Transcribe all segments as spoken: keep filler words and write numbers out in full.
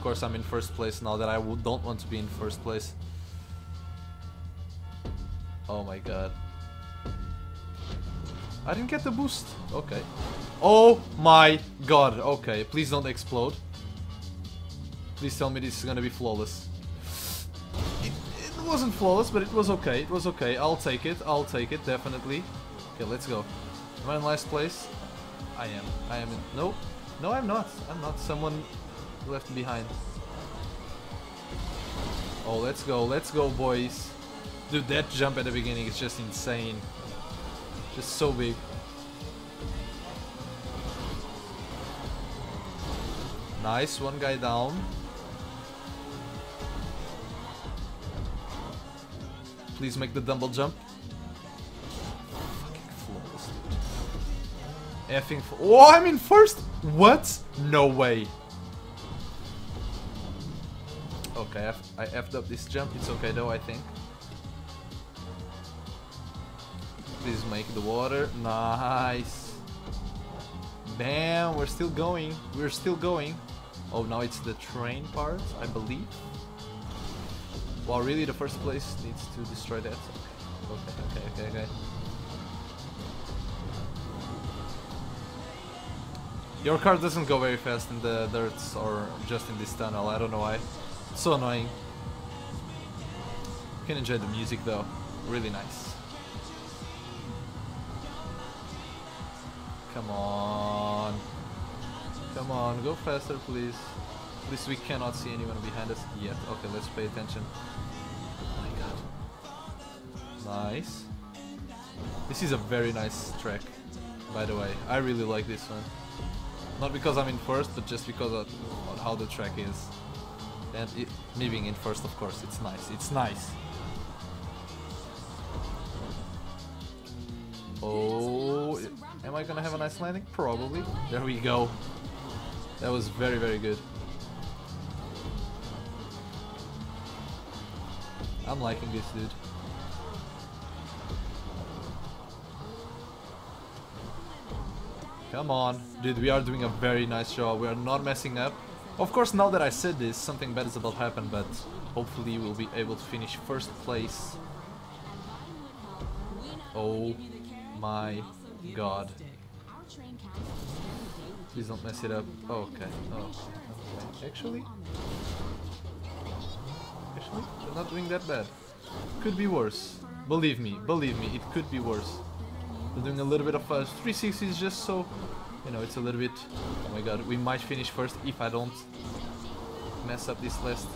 of course I'm in first place now that I don't want to be in first place. Oh my god. I didn't get the boost. Okay. Oh my god. Okay, please don't explode. Please tell me this is gonna be flawless. It, it wasn't flawless, but it was okay. It was okay. I'll take it. I'll take it, definitely. Okay, let's go. Am I in last place? I am. I am in... No. No, I'm not. I'm not. Someone left behind. Oh, let's go. Let's go, boys. Dude, that jump at the beginning is just insane. Just so big. Nice, one guy down. Please make the dumbbell jump. Fucking flawless, dude. Effing fl- Oh, I'm in first! What? No way. Okay, I, f I effed up this jump. It's okay though, I think. Please make the water. Nice. Damn, we're still going. We're still going. Oh, now it's the train part, I believe. Well, really, the first place needs to destroy that. Okay, okay, okay, okay. Your car doesn't go very fast in the dirts or just in this tunnel. I don't know why. It's so annoying. You can enjoy the music though. Really nice. Come on. Come on, go faster, please. At least we cannot see anyone behind us yet. Okay, let's pay attention. Oh my god. Nice. This is a very nice track, by the way. I really like this one. Not because I'm in first, but just because of how the track is. And it, me being in first, of course, it's nice. It's nice. Oh... Am I gonna have a nice landing? Probably. There we go. That was very, very good. I'm liking this, dude. Come on. Dude, we are doing a very nice job. We are not messing up. Of course, now that I said this, something bad is about to happen, but hopefully we'll be able to finish first place. Oh my... god. Please don't mess it up. Oh, okay. Oh, okay. Actually... Actually, we're not doing that bad. Could be worse. Believe me. Believe me. It could be worse. We're doing a little bit of a three sixty is just so... You know, it's a little bit... Oh my god. We might finish first if I don't mess up this last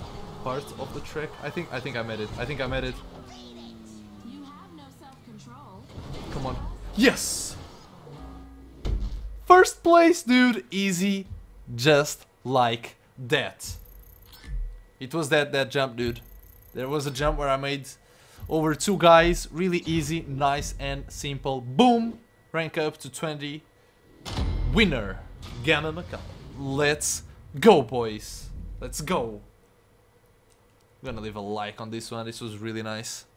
part of the track. I think I think I made it. I think I made it. Come on. Yes! First place, dude! Easy. Just like that. It was that that jump, dude. There was a jump where I made over two guys. Really easy, nice and simple. Boom! Rank up to twenty. Winner. Gamma Macau. Let's go, boys. Let's go. I'm gonna leave a like on this one. This was really nice.